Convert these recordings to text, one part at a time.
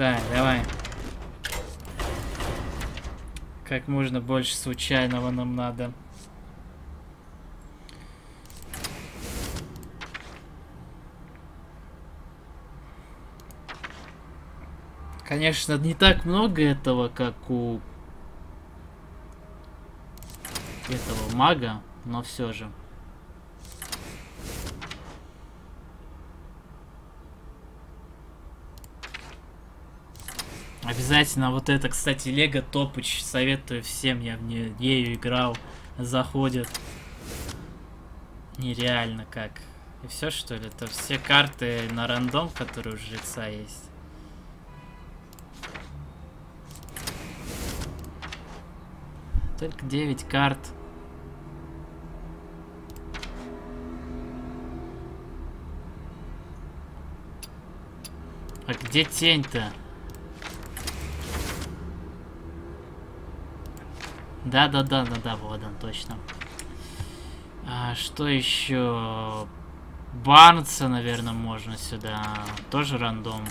Так, давай. Как можно больше случайного нам надо. Конечно, не так много этого, как у этого мага, но все же. Обязательно вот это, кстати, Лего Топыч, советую всем, я в нее играл, заходит. Нереально как. И все, что ли? Это все карты на рандом, которые у жреца есть. Только 9 карт. А где тень-то? Да, вот он, точно. А, что еще? Барнса, наверное, можно сюда. Тоже рандом.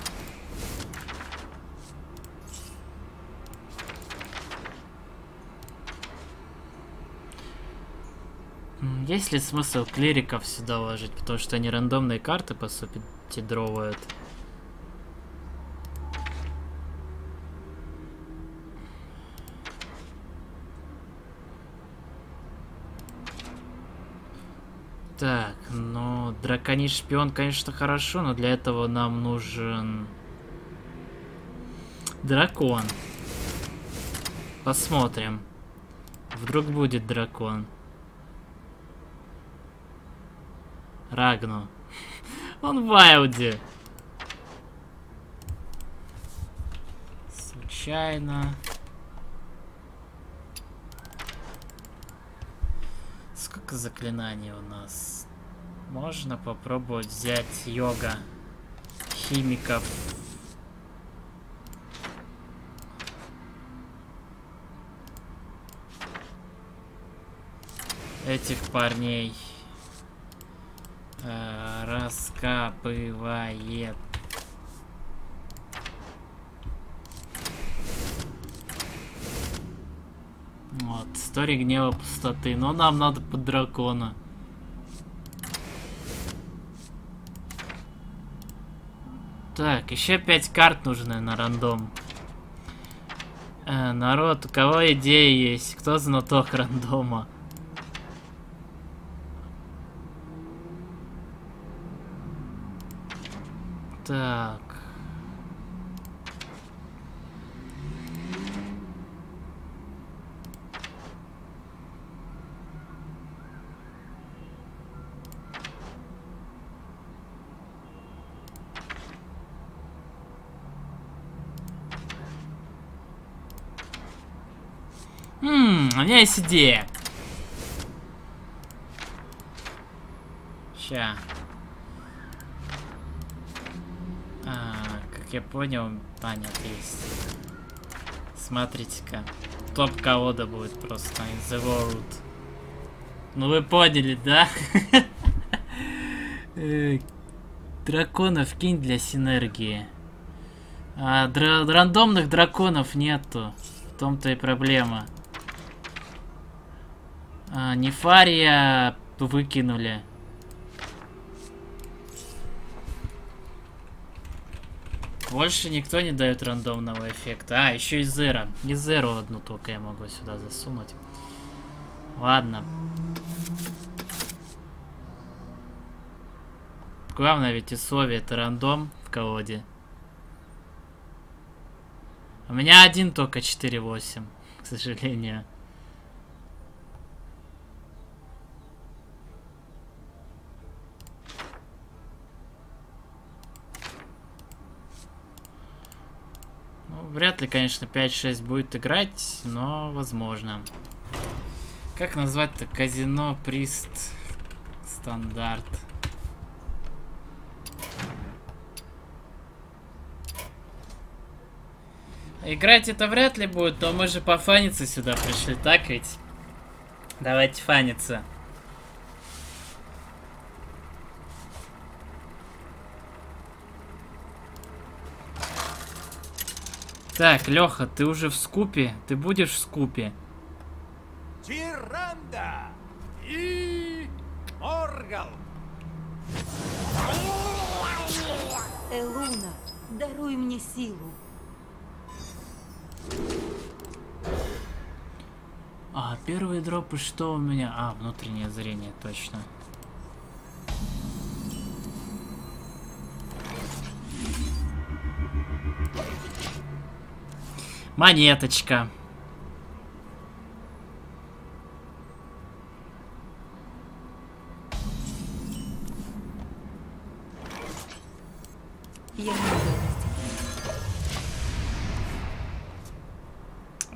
Есть ли смысл клириков сюда ложить? Потому что они рандомные карты, по сути, дровают. Так, ну, драконий шпион, конечно, хорошо, но для этого нам нужен дракон. Посмотрим. Вдруг будет дракон. Рагну. Он в вайлде. Случайно. Сколько заклинаний у нас? Можно попробовать взять йога. Химиков. Этих парней. Раскапывает. Вот, история гнева пустоты. Но нам надо под дракона. Так, еще 5 карт нужны на рандом. Народ, у кого идеи есть? Кто знаток рандома? Так. У меня есть идея. Ща. Я понял, нет, есть. Смотрите-ка. Топ-колода будет просто. In the world. Ну вы поняли, да? Драконов кинь для синергии. А рандомных драконов нету. В том-то и проблема. А, Нефария выкинули. Больше никто не дает рандомного эффекта. А, еще и Зеро. И Зеро одну только я могу сюда засунуть. Ладно. Главное ведь условие — это рандом в колоде. У меня один только 4-8, к сожалению. Вряд ли, конечно, 5-6 будет играть, но возможно. Как назвать-то? Казино, прист, стандарт. Играть это вряд ли будет, но мы же пофаниться сюда пришли, так ведь? Давайте фаниться. Так, Леха, ты уже в скупе? Ты будешь в скупе? Тиранда и Оргал. Элуна, даруй мне силу. А, первые дропы что у меня? А, внутреннее зрение, точно. Монеточка.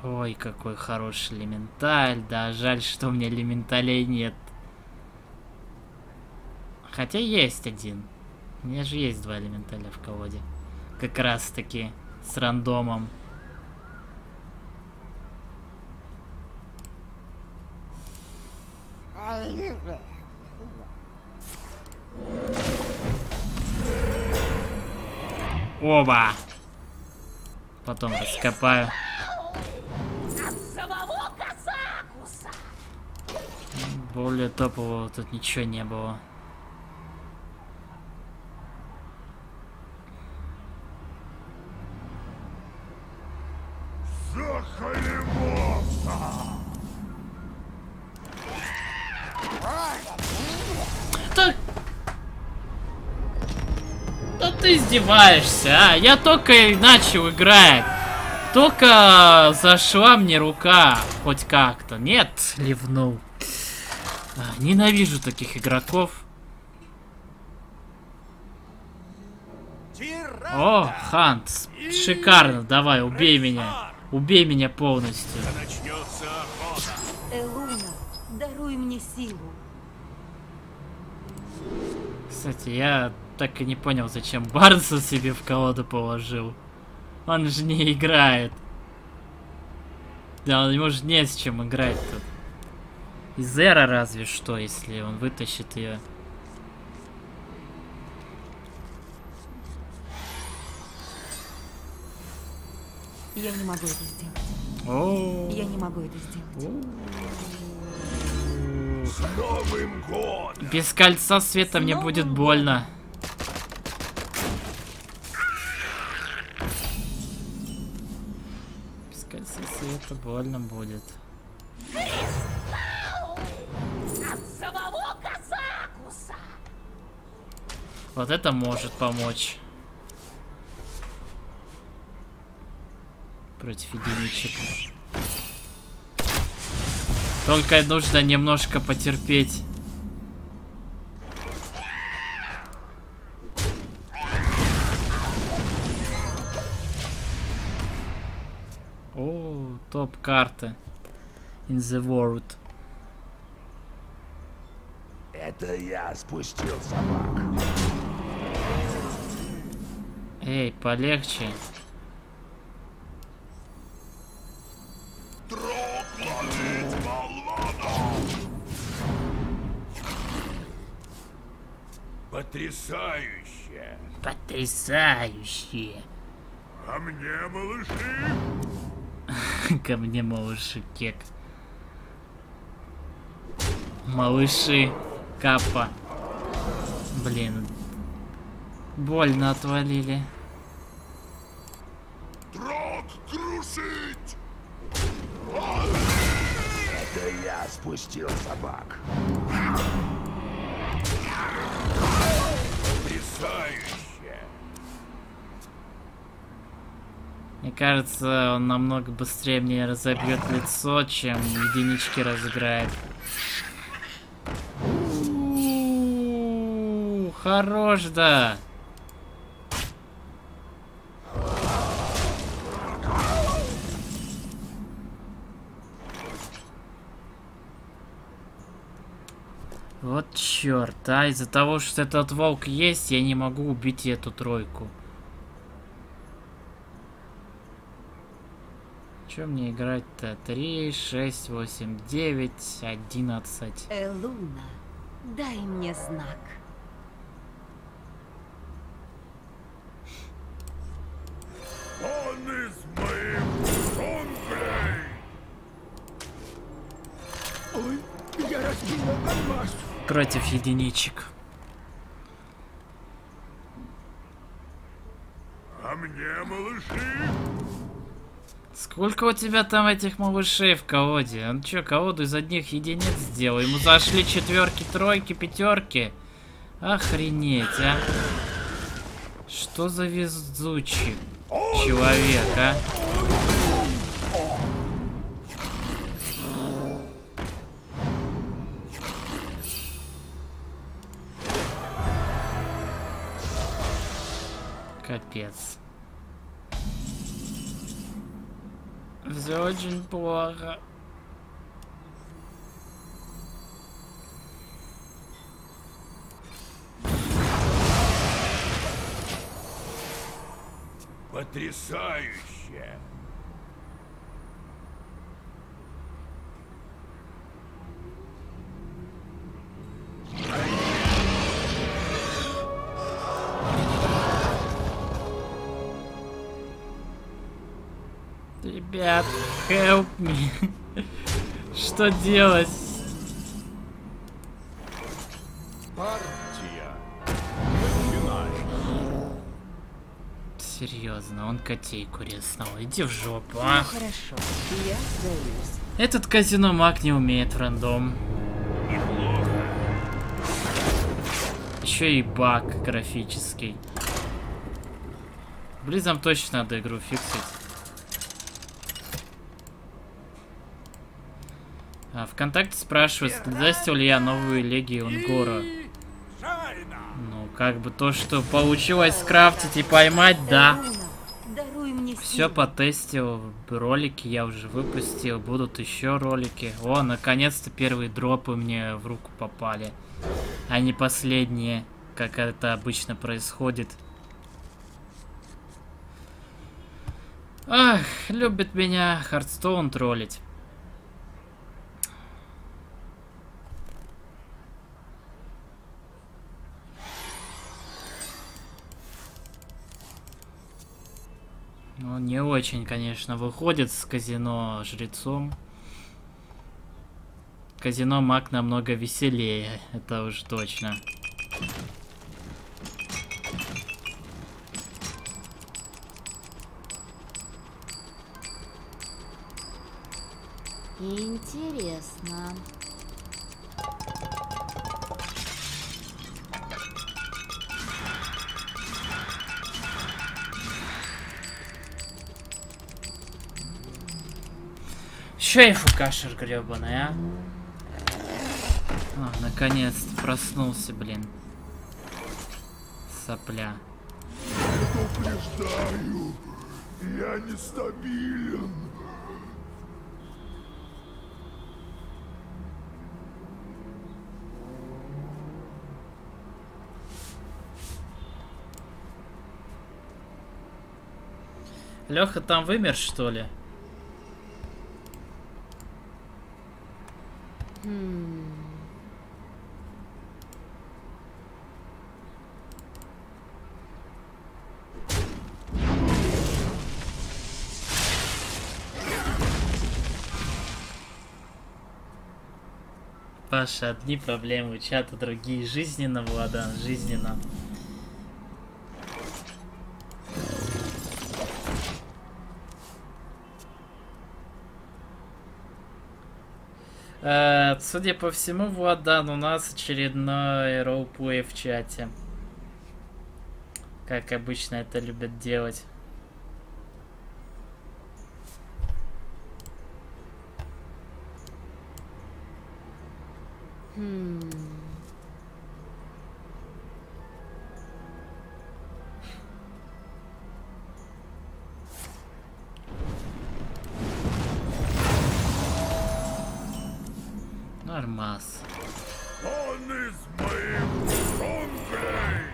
Ой, какой хороший элементаль. Да, жаль, что у меня элементалей нет. Хотя есть один. У меня же есть два элементаля в колоде. Как раз таки с рандомом. Оба. Потом раскопаю. Более топового тут ничего не было. Ты издеваешься, а? Я только и начал играть. Только зашла мне рука. Хоть как-то. Нет, ливнул. Ненавижу таких игроков. О, Хант. Шикарно. Давай, убей меня. Убей меня полностью. Элуна, даруй мне силу. Кстати, я... так и не понял, зачем Барнса себе в колоду положил. Он же не играет. Да, ему же не с чем играть тут. И Зеро разве что, если он вытащит ее. Я не могу это сделать. Я не могу это сделать. С Новым годом! Без кольца света мне будет больно. Это больно будет. Вот это может помочь. Против единичек. Только нужно немножко потерпеть. Топ-карты in the world. Это я спустил собак. Эй, полегче. Потрясающе. Потрясающе. А мне, малыши? Ко мне, малыши, кек. Малыши, капа. Блин. Больно отвалили. Трог крушить! Это я спустил собак. Потрясающе. Мне кажется, он намного быстрее мне разобьет лицо, чем единички разыграет. Хорош, да! Вот черт, а из-за того, что этот волк есть, я не могу убить эту тройку. Что мне играть-то? 3, 6, 8, 9, 11. Элуна, дай мне знак. Он из моего. против единичек. А мне, малыши? Сколько у тебя там этих малышей в колоде? Ну чё, колоду из одних единиц сделал? Ему зашли четверки, тройки, пятерки. Охренеть, а. Что за везучий человек, а? Капец. Все очень плохо. Потрясающе. Ребят, help me. Что делать? Партия. Начинаем. Серьезно, он котейку резнул. Иди в жопу, а. Ну, хорошо. Я сдаюсь. Этот казино маг не умеет в рандом. Неплохо. Еще и баг графический. Близам точно надо игру фиксить. ВКонтакте спрашивают, складастил ли я новую Лиги Ун'Горо. Ну, как бы то, что получилось скрафтить и поймать, да. Все потестил, ролики я уже выпустил, будут еще ролики. О, наконец-то первые дропы мне в руку попали, а не последние, как это обычно происходит. Ах, любит меня Хардстоун троллить. Ну, не очень, конечно, выходит с казино жрецом. Казино маг намного веселее, это уж точно. Интересно. Еще и фукашер гребаный, а? А, наконец-то проснулся, блин. Сопля. Предупреждаю, я нестабилен. Леха там вымер, что ли? Паша, одни проблемы у чата, другие жизненно, Владан, жизненно. Судя по всему, Владан, у нас очередной роуплей в чате. Как обычно это любят делать. Нормас. Он из моих рублей.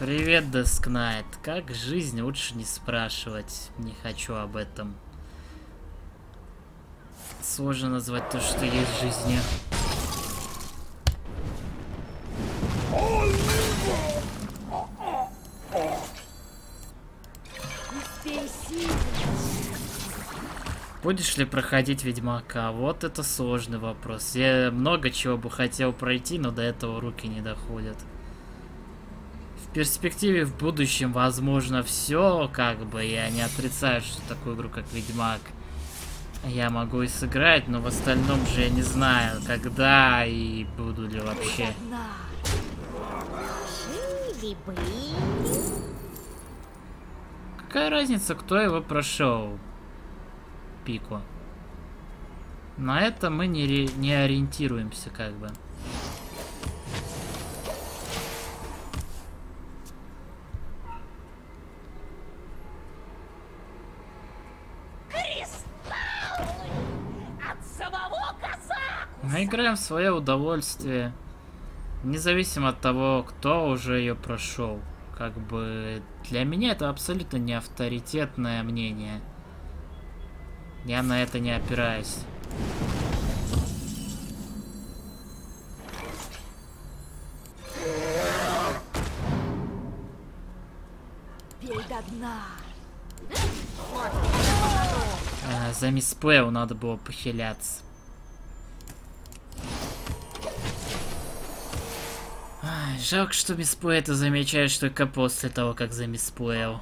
Привет, Деск Найт. Как жизнь, лучше не спрашивать. Не хочу об этом. Сложно назвать то, что есть в жизни. Будешь ли проходить Ведьмака? Вот это сложный вопрос. Я много чего бы хотел пройти, но до этого руки не доходят. В перспективе, в будущем, возможно, все, как бы. Я не отрицаю, что такую игру, как Ведьмак, я могу и сыграть, но в остальном же я не знаю, когда и буду ли вообще. Какая разница, кто его прошел? Пику. На это мы не ориентируемся, как бы. Мы играем в свое удовольствие, независимо от того, кто уже ее прошел. Как бы для меня это абсолютно не авторитетное мнение. Я на это не опираюсь. За мисплею надо было похиляться. Ай, жалко, что мисплей это замечаешь только после того, как замисплеил.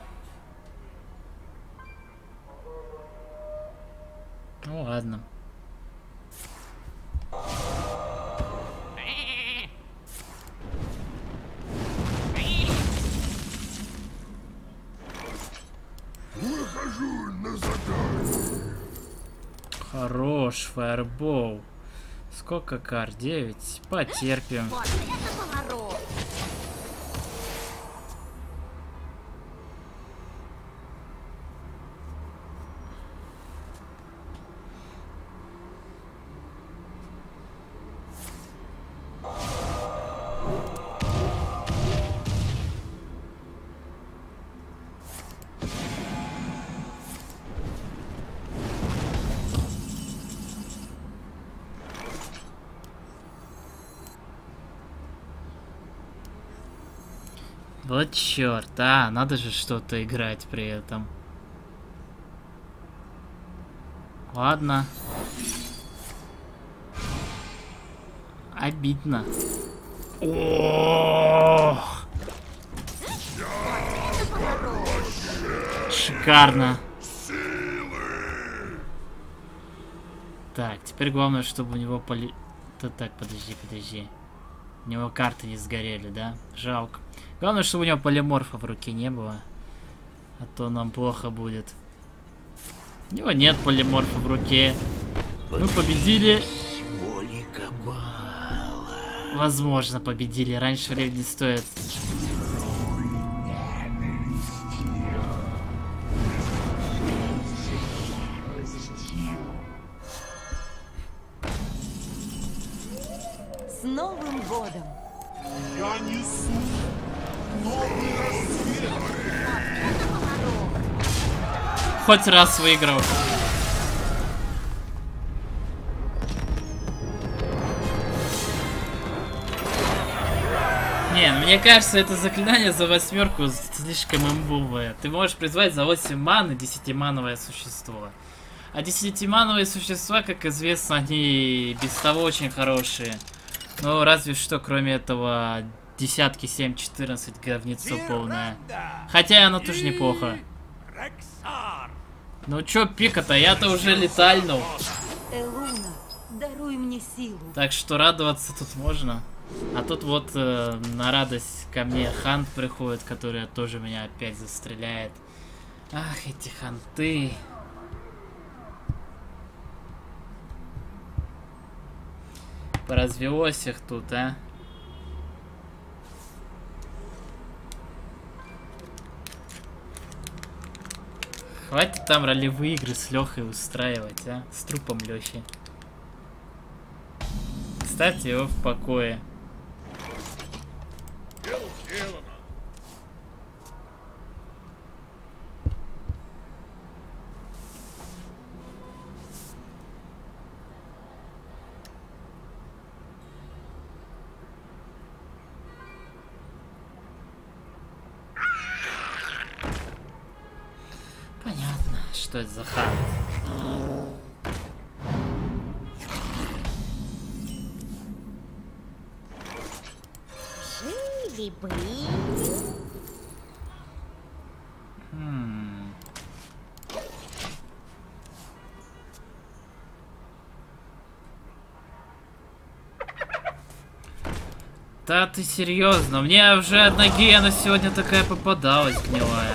Ну ладно. Выхожу на задание. Хорош, фаербол. Сколько кар? 9. Потерпим. Вот черт, а, надо же что-то играть при этом. Ладно. Обидно. Ох! Шикарно. Так, теперь главное, чтобы у него поли... Так, подожди. У него карты не сгорели, да? Жалко. Главное, чтобы у него полиморфа в руке не было. А то нам плохо будет. У него нет полиморфа в руке. Мы победили. Возможно, победили. Раньше времени стоит. С Новым годом! Я несу новый рассвет! Хоть раз выиграл. Не, мне кажется, это заклинание за 8 слишком имбовое. Ты можешь призвать за 8 маны 10-мановое существо. А 10-мановые существа, как известно, они без того очень хорошие. Ну, разве что, кроме этого, десятки 7-14 говнецо полное. Хотя оно тоже неплохо. Ну чё пика-то, я-то уже летальнул. Элуна, даруй мне силу. Так что радоваться тут можно. А тут вот на радость ко мне хант приходит, который тоже меня опять застреляет. Ах, эти ханты. Поразвелось их тут, а? Хватит там ролевые игры с Лехой устраивать, а? С трупом Лехи. Ставьте его в покое. Что это за хант? если бы... Да ты серьезно? Мне уже одна гиена сегодня такая попадалась, гнилая.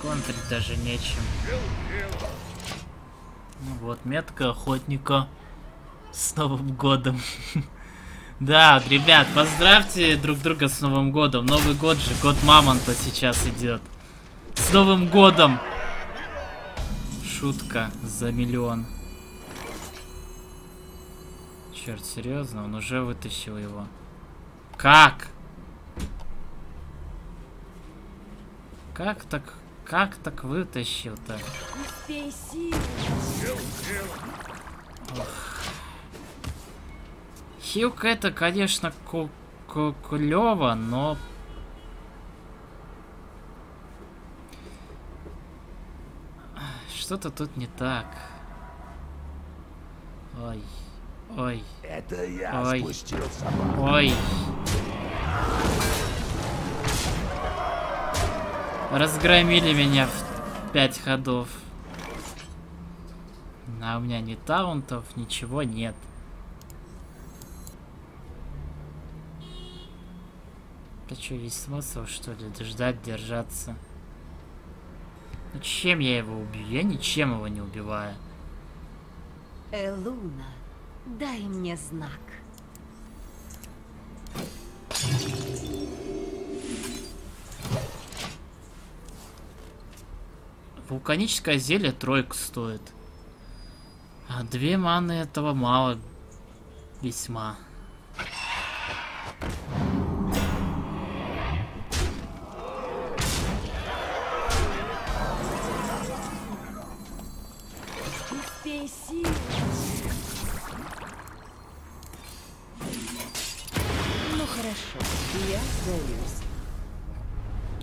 Контрить даже нечем. Ну вот, метка охотника. С Новым годом. Да, ребят, поздравьте друг друга с Новым годом. Новый год же, год мамонта сейчас идет. С Новым годом! Шутка за миллион. Черт, серьезно, он уже вытащил его. Как? Как так вытащил-то? Хилка это, конечно, клёво, но... Что-то тут не так. Ой, ой, это я спустил собаку. Ой. Разгромили меня в 5 ходов. А у меня ни таунтов, ничего нет. Да что, весь смысл, что ли, ждать, держаться? Ну, чем я его убью? Я ничем его не убиваю. Элуна, дай мне знак. Вулканическое зелье тройку стоит. А 2 маны этого мало. Весьма.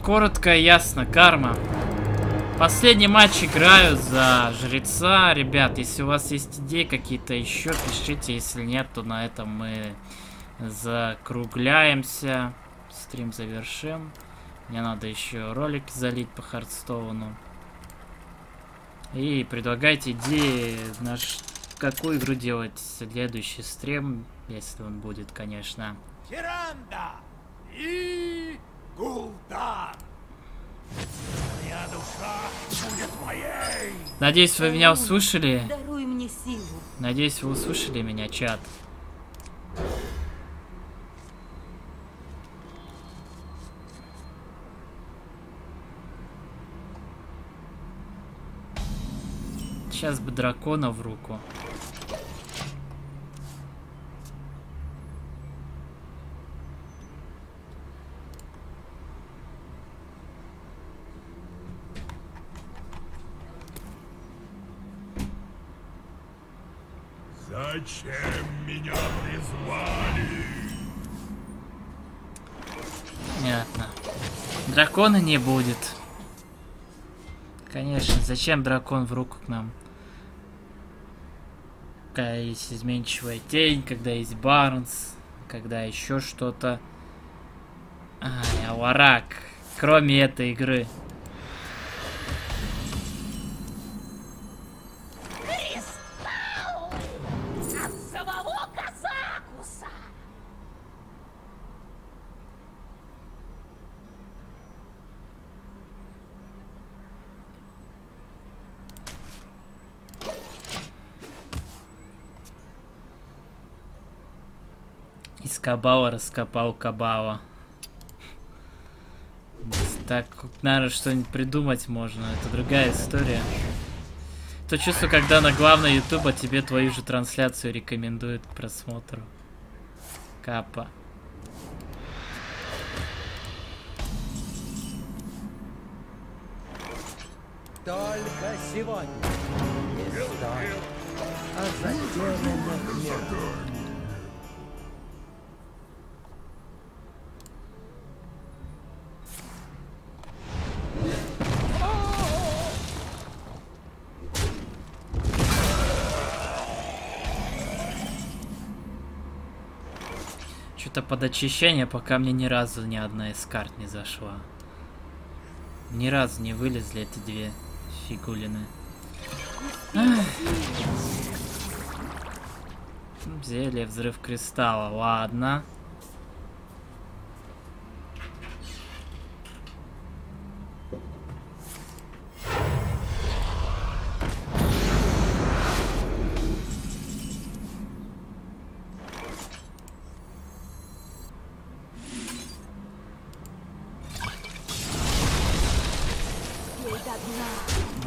Коротко и ясно, карма. Последний матч играю за жреца. Ребят, если у вас есть идеи какие-то еще, пишите. Если нет, то на этом мы закругляемся. Стрим завершим. Мне надо еще ролик залить по Хардстоуну. И предлагайте идеи, какую игру делать следующий стрим, если он будет, конечно. Тиранда и Гулдан. Моя душа будет моей. Надеюсь, вы меня услышали. Даруй мне силу. Надеюсь, вы услышали меня, чат. Сейчас бы дракона в руку. Зачем меня призвали? Понятно. Дракона не будет. Конечно, зачем дракон в руку к нам? Когда есть изменчивая тень, когда есть Барнс, когда еще что-то. Ай, Аварак. Кроме этой игры. Кабала раскопал Кабала. Так, наверное, что-нибудь придумать можно. Это другая история. То чувство, когда на главной ютуба тебе твою же трансляцию рекомендуют к просмотру. Капа. Только сегодня. что-то под очищение, пока мне ни разу ни одна из карт не зашла. Ни разу не вылезли эти две фигулины. Ах. Зелье, взрыв кристалла. Ладно.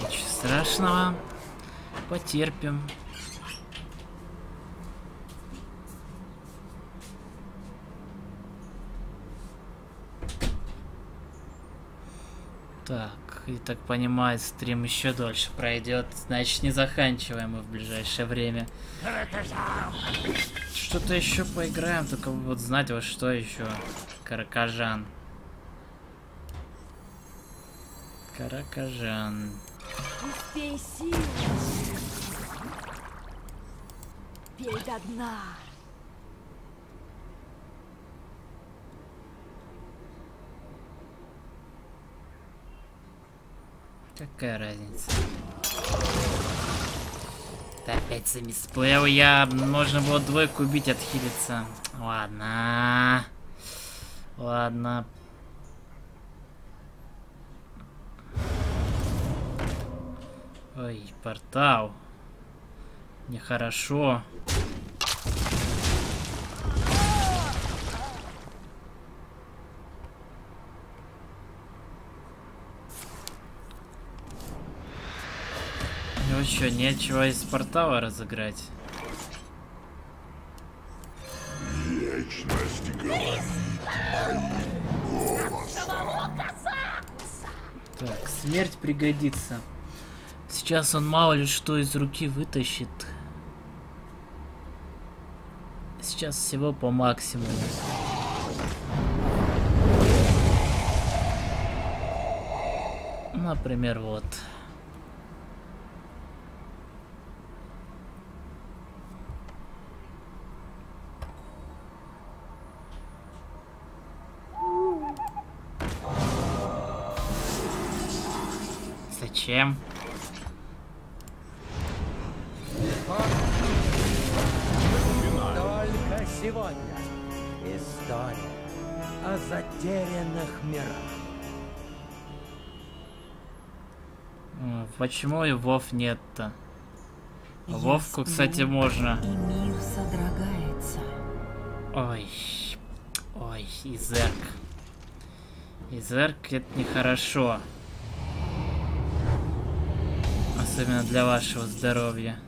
Ничего страшного. Потерпим. Так, и так понимаю, стрим еще дольше пройдет, значит, не заканчиваем мы в ближайшее время. Что-то еще поиграем, только вот знать во что еще. Каракажан. Какая разница? Да опять замисплел я. Можно было двойку убить, отхилиться. Ладно. Ладно. Ой, портал. Нехорошо. Ну что, нечего из портала разыграть. Вечность горит. Так, смерть пригодится. Сейчас он мало ли что из руки вытащит. Сейчас всего по максимуму. Например, вот. Зачем? Только сегодня история о затерянных мирах. Почему и Вов нет-то? Вовку, кстати, можно. Ой, ой, изерк. Изерк это нехорошо. Особенно для вашего здоровья.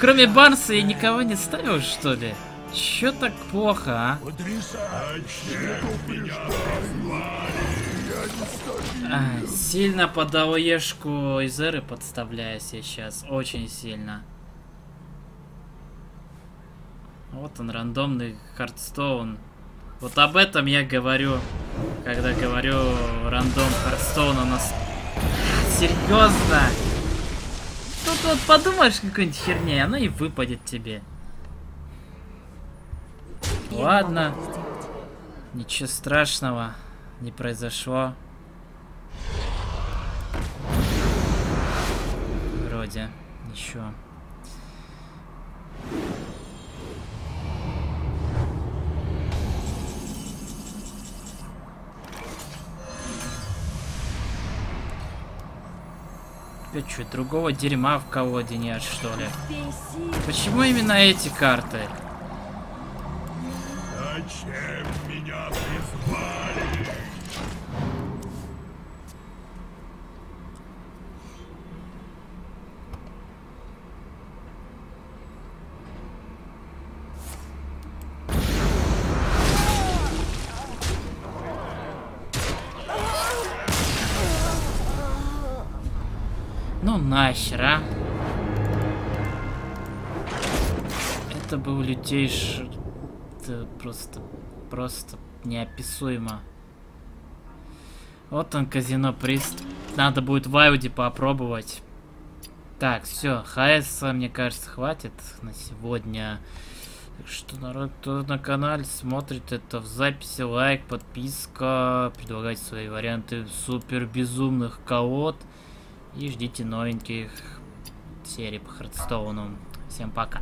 Кроме Барнса я никого не ставил, что ли? Чё так плохо, а? Сильно под АОЕшку из Эры подставляюсь я сейчас. Очень сильно. Вот он, рандомный Хардстоун. Вот об этом я говорю, когда говорю рандом Хардстоун у нас. Серьезно? Тут вот подумаешь какой-нибудь херней, она и выпадет тебе. Ладно. Ничего страшного не произошло. Вроде еще. Чуть другого дерьма в колоде нет, что ли? Почему именно эти карты? Зачем меня призвали? Нахер, а? Это был лютейший... Это просто неописуемо. Вот он, казино приз. Надо будет в Ауди попробовать. Так, все, ХС, мне кажется, хватит на сегодня. Так что, народ, кто на канале смотрит это в записи, лайк, подписка, предлагайте свои варианты супер безумных колод и ждите новеньких серий по Хардстоуну. Всем пока.